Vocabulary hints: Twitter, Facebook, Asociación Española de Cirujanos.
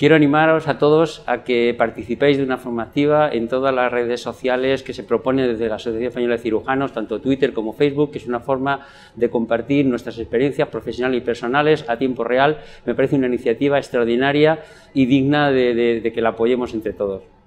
Quiero animaros a todos a que participéis de una forma activa en todas las redes sociales que se propone desde la Asociación Española de Cirujanos, tanto Twitter como Facebook, que es una forma de compartir nuestras experiencias profesionales y personales a tiempo real. Me parece una iniciativa extraordinaria y digna de que la apoyemos entre todos.